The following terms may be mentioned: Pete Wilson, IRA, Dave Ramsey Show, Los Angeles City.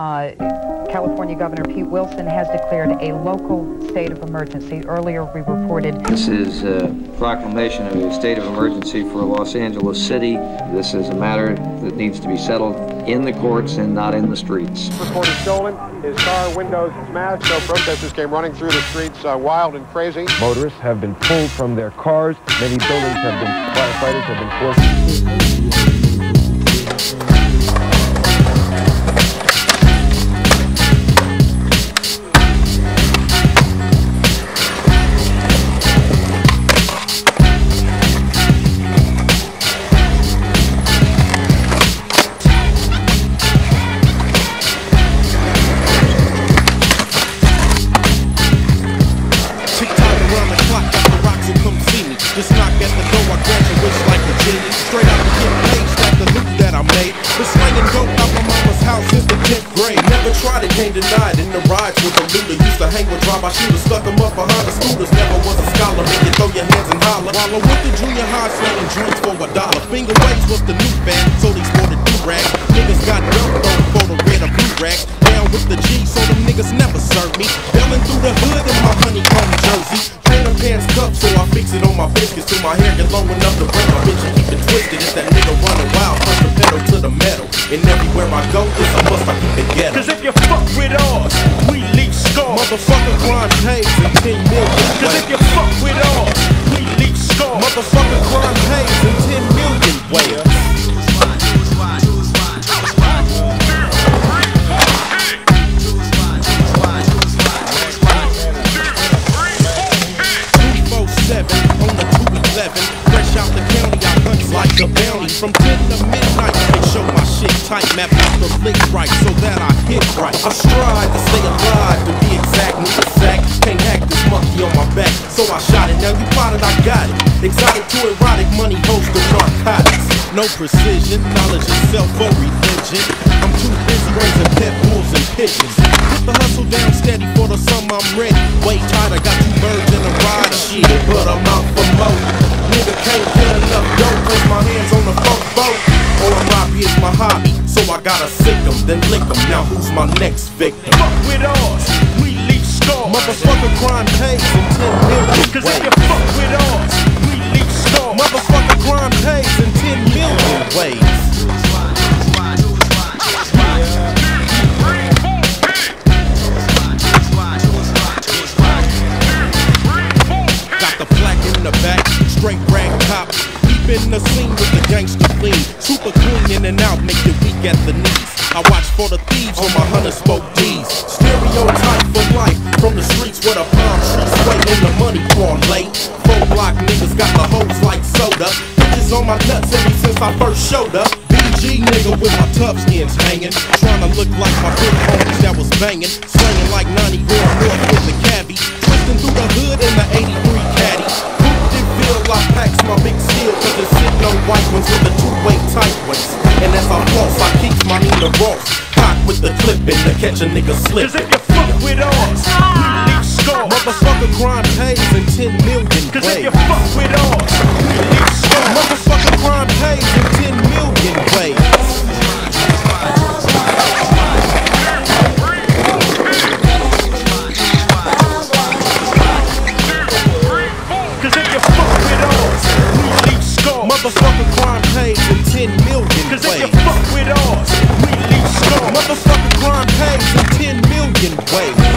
California Governor Pete Wilson has declared a local state of emergency. Earlier we reported... This is a proclamation of a state of emergency for Los Angeles City. This is a matter that needs to be settled in the courts and not in the streets. Reported stolen, his car windows smashed, so protesters came running through the streets wild and crazy. Motorists have been pulled from their cars. Many buildings have been... firefighters have been forced... Just knock at the door, I grab your wish like a genie. Straight out to get paid, stack the loot that I made. The slangin' dope out my mama's house since the 10th grade. Never tried it, can't deny it. In the rides with a looter, used to hang with drive-by shooters, stuck them up behind the scooters. Never was a scholar, make you throw your hands and holler. While I went to junior high, slangin' drinks for $1. Finger waves was the new band, so they sported do-rags. Niggas got dope on for the red or blue rags. Down with the G, so them niggas never served me. Bellin' through the hood in my honeycomb jersey. Pants cup, so I fix it on my biscuits till my hair get long enough to break my bitch and keep it twisted. It's that nigga running wild, push the pedal to the metal. And everywhere I go, it's a must I keep it ghetto. Cause if you fuck with ours, we leave scars. Motherfucker grind pays and 10 million. Cause if you fuck with ours, we leave scars. Motherfucker grind pays and 10 million. Where? From 10 to midnight, they show my shit tight, map out the licks right, so that I hit right. I strive to stay alive, to be exact, nigga sack. Can't hack this monkey on my back, so I shot it. Now you plotted, I got it. Exotic to erotic, money host of narcotics. No precision, knowledge itself or religion. I'm too busy raising pet bulls and pigeons. Put the hustle down steady for the sum I'm ready. Way tight, I got two birds in a rider. Shit, but I'm out for more. Nigga can't get enough dope, place my hands on the funk boat. All I'm robbing is my hobby, so I gotta sick them, then lick them. Now who's my next victim? Fuck with ours, we leave scars. Motherfucker grind pays in 10 million. Cause if you fuck with ours, we leave scars. Motherfucker grind pays in 10 million ways. In the scene with the gangster clean, super clean in and out, make you weak at the knees. I watch for the thieves on my hunter spoke D's. Stereotype for life from the streets where the palm trees sway in the money parlay. 4 block niggas got the hoes like soda. Bitches on my nuts ever since I first showed up. BG nigga with my tough skins hanging, trying to look like my big homies that was banging, slanging like 90 going north with the cabbie, twisting through the hood in the 83 caddy. I packs my big steel, cause it's sitting on white ones with the two-way tight ones. And as I floss, I keep my Nina Ross cock with the clippin' to catch a nigga slippin'. Cause if you fuck with ours, we leave scars. Motherfucker grind pays in 10 million ways. Cause if you fuck with ours, we leave scars. Motherfucker grind pays in 10 million ways. Motherfucker crime pays in 10 million ways. Cause if you fuck with ours, we leave scars. Motherfucker crime pays in 10 million ways.